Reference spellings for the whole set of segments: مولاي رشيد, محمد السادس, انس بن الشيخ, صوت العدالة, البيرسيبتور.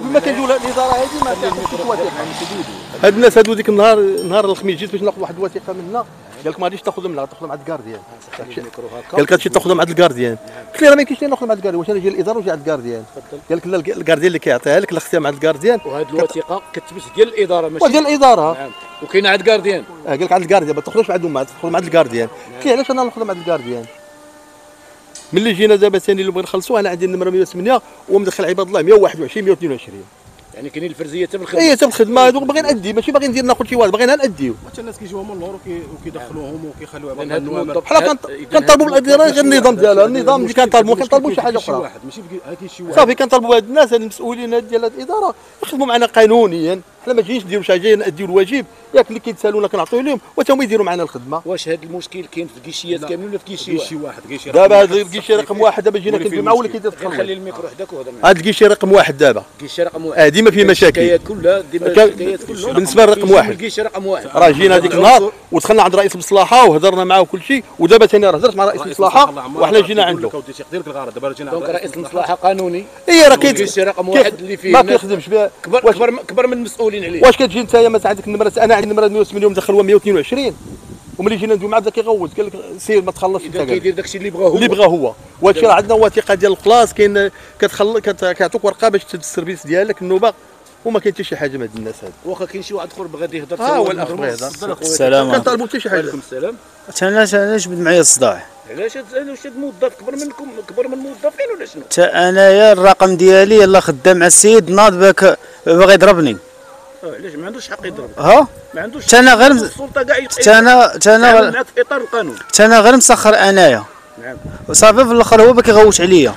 ما كنديروا الاداره هذه ما تعطيش الوثيقه. هاد الناس هادو ديك نهار الخميس جيت باش ناخذ واحد الوثيقه منها، قال لك ما غاديش تاخذ منها، تاخذها مع الكارديان. قال لك هادشي تاخذها مع الكارديان. قلت له راه ما يمكنش لي ناخذ مع الكارديان، واش انا جاي للاداره ولا جاي عند الكارديان؟ قال لك لا، الكارديان اللي كيعطيها لك لختها مع الكارديان. وهاد الوثيقه كتثبت ديال الاداره ماشي ديال الاداره. نعم. وكاينه عند الكارديان. قال لك عند الكارديان ما تخرجش عندهم، ما تخرج مع الكارديان. قلت له علاش انا ناخذها مع الكارديان؟ ملي جينا دابا ثاني اللي بغينا نخلصوه، انا عندي النمره 108 ومدخل عباد الله 121 122. يعني كاينين الفرزيه حتى في الخدمه. اي حتى في الخدمه هذوك باغي نادي، ماشي باغي ندير ناخذ شي واحد، باغي ناديو. حتى الناس كيجيوهم من اللور وكيدخلوهم وكيخليو عباد الله. بحال كنطالبوا بالاداره غير النظام ديالها، النظام اللي كنطالبوا ما كنطالبوش شي حاجه اخرى. صافي كنطالبوا هاد الناس، هاد المسؤولين هاد ديال الاداره يخدموا معنا قانونيا، حنا ما جايينش نديروا شي حاجه، ناديو الواجب ياك اللي كيتسالونا كنعطيو لهم وتا هما يديروا معنا الخدمه. واش هاد المشكل كاين في الكيشيات كاملين ولا في كيشي واحد؟ دابا هاد الكيشي رقم واحد دابا جينا كندير معاه ولا كيدير تخلص. خلي الميكرو حداك وهضر معاه. هاد الكيشي رقم واحد دابا. الكيشي رقم واحد. ديما فيه مشاكل. كلها ديما بالنسبه لرقم واحد. الكيشي رقم واحد. راه جينا هذيك النهار ودخلنا عند رئيس المصلحه وهضرنا معاه وكل شيء، ودابا ثاني راه هضرت مع رئيس المصلحه وحنا جينا عنده. دونك رئيس المصلحه قانوني. اي راه الكيشي رقم واحد اللي فيه ما كيخدمش كبر من المسؤولين عليه. واش كتجي انت ما عندك النمره؟ انا عندي النمره 108 مدخلها 122، وملي جينا ندوي مع بدا كيغوت قال لك سير ما تخلصش انت، كيدير داكشي اللي بغاه هو وهادشي راه عندنا وثيقه ديال الكلاس كاين كيعطوك ورقه باش تسد السيرفيس ديالك النوبه، وما كاين حتى شي حاجه من هاد الناس هادو. واخا كاين شي واحد اخر بغى يهضر حتى هو الاخر يهضر. السلام عليكم. كنطالبوا حتى شي حاجه. وعليكم السلام. حتى انا جبد معايا الصداع. علاش هاد موظف كبر من الموظفين ولا شنو؟ حتى انايا الرقم ديالي يلاه خدام مع السيد ناض باغي يضربني. علاش ما عندوش حق يضرب؟ ها ما عندوش حق. انا غير السلطه كاع انا معاك في اطار القانون. انا غير مسخر انايا. نعم. وصافي في الاخر هو ما كيغوتش عليا.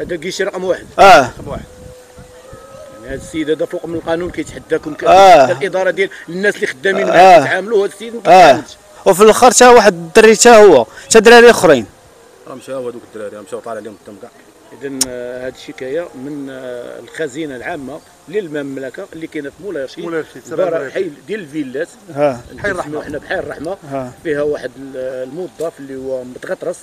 هذا كيشي رقم واحد. رقم واحد. يعني هذا السيد هذا فوق من القانون كيتحداكم. الاداره ديال الناس اللي خدامين معاه كيتعاملوا، هذا السيد ما كيتعاملش. وفي الاخر حتى واحد الدري حتى هو حتى دراري اخرين راه مشاو، هذوك الدراري راه مشاو طالع عليهم الدم كاع. إذن هذه الشكاية من الخزينة العامة للمملكة اللي كاينة في مولاي رشيد، دار حي ديال الفيلات، حي الرحمة، حنا بحي الرحمة، فيها واحد الموظف اللي هو متغطرس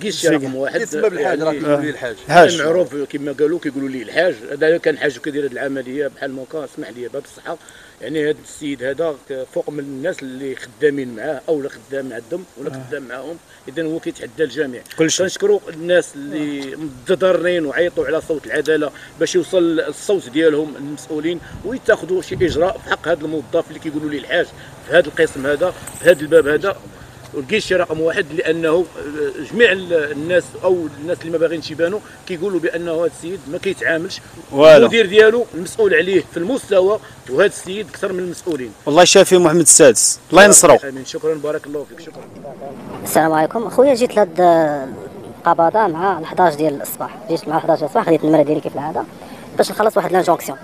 كيشي رقم واحد، كيتسمى بالحاج، راه كيقولوا ليه الحاج، معروف كما قالوا كيقولوا ليه الحاج، هذا كان حاج كيدير هذه العملية بحال ما كان، اسمح لي باب الصحة، يعني هذا السيد هذا فوق من الناس اللي خدامين معاه اولا خدام مع الدم ولا خدام معاهم، اذا هو كيتحدى الجميع. كنشكروا الناس اللي متضررين وعيطوا على صوت العداله باش يوصل الصوت ديالهم المسؤولين ويتاخذوا شي اجراء في حق هذا الموظف اللي كيقولوا ليه الحاج في هذا القسم هذا في هذا الباب هذا، والكيشي رقم واحد، لانه جميع الناس او الناس اللي ما باغينش يبانوا كيقولوا بانه هذا السيد ما كيتعاملش، المدير ديالو مسؤول عليه في المستوى، وهذا السيد اكثر من المسؤولين. والله يشافي محمد السادس، الله ينصرو. شكرا، بارك الله فيك، شكرا. السلام عليكم اخويا. جيت لهاد القبضه مع 11 ديال الصباح، جيت مع 11 الصباح خديت النمره ديالي كيف العاده باش نخلص واحد لانجونكسيون.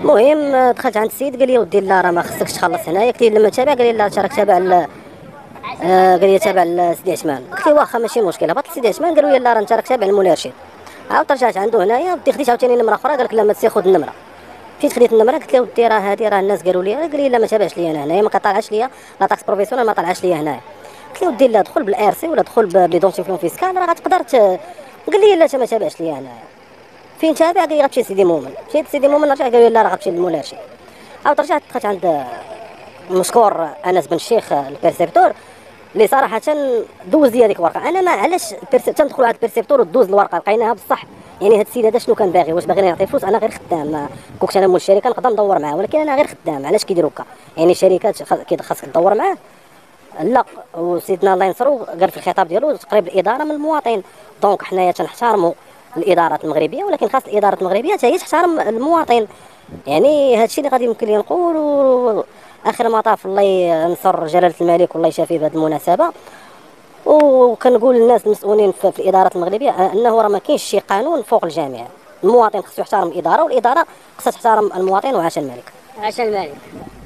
المهم دخلت عند السيد قال لي ودي لا راه ما خصكش تخلص هنايا، قلت له لما تابع، قال لي لا انت راك تابع، قال لي تابع لسيدي عثمان، قلت له واخا ماشي مشكل. هبطت لسيدي عثمان قالوا لي لا راه انت راك تابع لمولاي رشيد. عاود رجعت عنده هنايا بدي خديت عاوتاني نمره اخرى، قال لك لا ما تسي خذ النمره. فين خديت النمره قلت له ودي راه هذه راه الناس قالوا لي، قال لي لا ما تابعش لي انا هنايا، ما كطالعش لي لا طاكس بروفيسيونال ما طالعش لي هنايا. قلت له ودي لا دخل بالار سي ولا دخل بليدونتيفيون فيسكال راه غتقدر قال لي لا انت ما تابعش لي هنايا. فين تابع؟ قال لي غتمشي لسيدي مؤمن. مشيت لسيدي مؤمن رجع قال لي لا راه غتمشي لمولاي رشيد. عاود رجعت دخلت عند مشكور انس بن الشيخ البيرسيبتور اللي صراحه دوز لي هذيك الورقه. انا ما علاش تندخلوا على البيرسيبتور ودوز الورقه لقيناها بصح، يعني هذا السيد هذا شنو كان باغي؟ واش باغي يعطي فلوس؟ انا غير خدام، كنت انا مول الشركه نقدر ندور معاه، ولكن انا غير خدام. علاش كيديروا هكا؟ يعني الشركات خاصك تدور معاه. لا وسيدنا الله ينصرو قال في الخطاب ديالو تقريب الاداره من المواطن، دونك حنايا تنحترموا الادارات المغربيه، ولكن خاص الادارات المغربيه حتى هي تحترم المواطن. يعني هذا الشيء اللي غادي يمكن لي نقول. اخر ما طاف الله ينصر جلاله الملك والله يشافيه بهذه المناسبه، وكنقول للناس المسؤولين في الادارات المغربيه انه راه ما كاينش شي قانون فوق الجميع. المواطن خصو يحترم الاداره والاداره خصها تحترم المواطن، وعاش الملك. عاش الملك.